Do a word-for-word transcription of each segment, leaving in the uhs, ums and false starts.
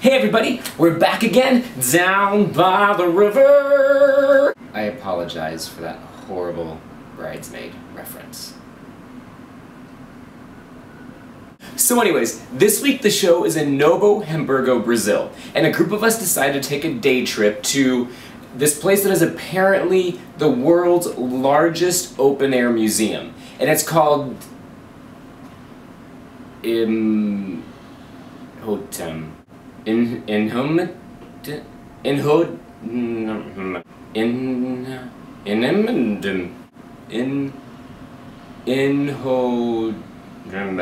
Hey everybody, we're back again, down by the river! I apologize for that horrible bridesmaid reference. So anyways, this week the show is in Novo Hamburgo, Brazil, and a group of us decided to take a day trip to this place that is apparently the world's largest open-air museum, and it's called Inhotim. In Inhotim? Inhotim? In... In... Inhotim. In... Inhotim.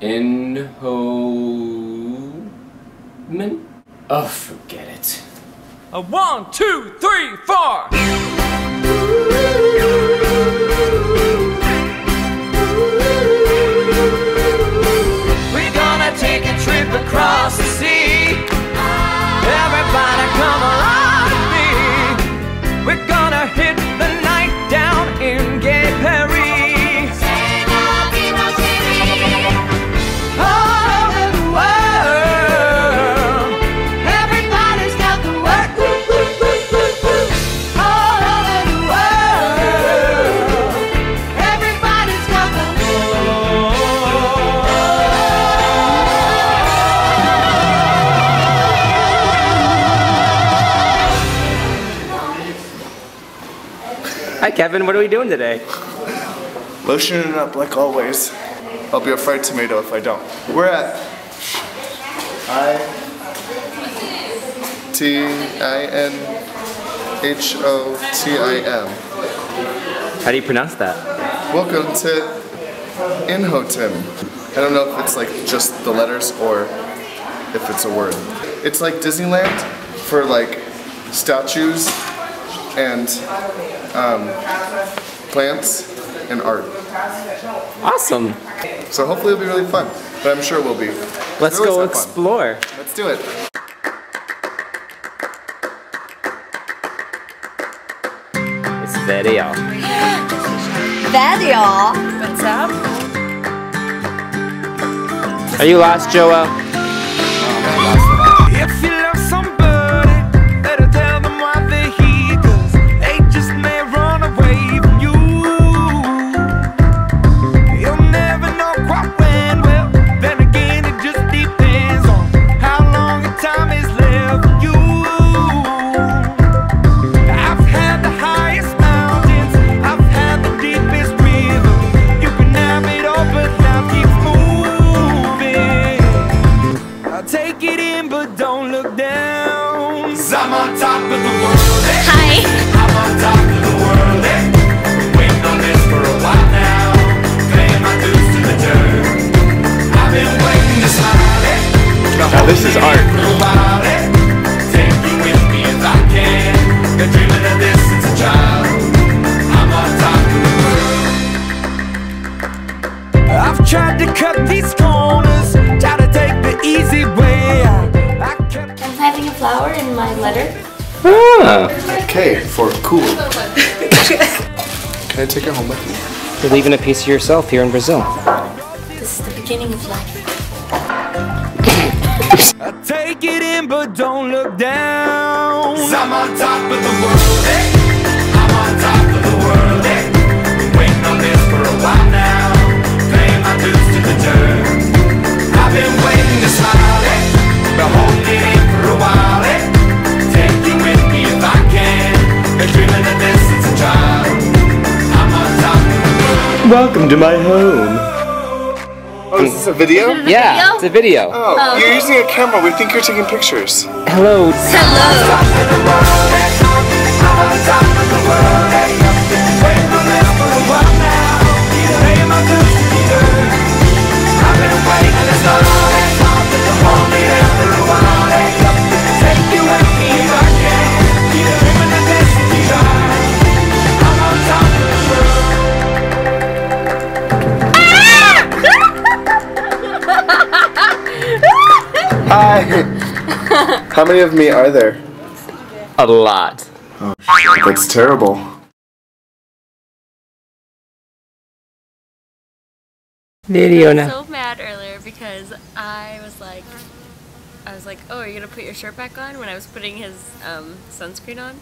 In... Inhotim. Oh, forget it. A one, two, three, four! Across the sea, everybody come along with me. We're gonna hit the night down in Gay Paris. All over the world, everybody's got the work. All over the world, everybody's got the work. Hi Kevin, what are we doing today? Lotioning it up like always. I'll be a fried tomato if I don't. We're at I T I N H O T I M. How do you pronounce that? Welcome to Inhotim. I don't know if it's like just the letters or if it's a word. It's like Disneyland for like statues and um, plants and art. Awesome. So hopefully it'll be really fun, but I'm sure it will be. Let's go explore. Fun. Let's do it. It's video. Video? What's up? Are you lost, Joao? Oh, I'm lost. This is art. I've tried to cut these corners, try to take the easy way out. I'm hiding a flower in my letter. Ah. K for cool. Can I take it home with you? You're leaving a piece of yourself here in Brazil. This is the beginning of life. I take it in, but don't look down. 'Cause I'm on top of the world, eh? I'm on top of the world, eh? Been waiting on this for a while now. Paying my dues to the dirt. I've been waiting to smile, eh? Been holding it in for a while, eh? Take you with me if I can. Been dreaming of this since a child. I'm on top of the world. Welcome to my home. Oh, is this a video? Is it a video? Yeah, it's a video. Oh, oh, you're using a camera. We think you're taking pictures. Hello. Hi! How many of me are there? A lot. Oh, that's terrible. Video now. sad earlier because I was like, I was like, oh, are you gonna put your shirt back on? When I was putting his um, sunscreen on,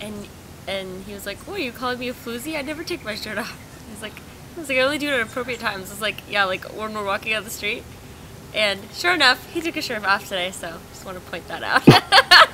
and and he was like, oh, you calling me a floozy? I never take my shirt off. I was like, I was like, I only do it at appropriate times. I was like, yeah, like when we're walking down the street. And sure enough, he took his shirt off today, so just want to point that out.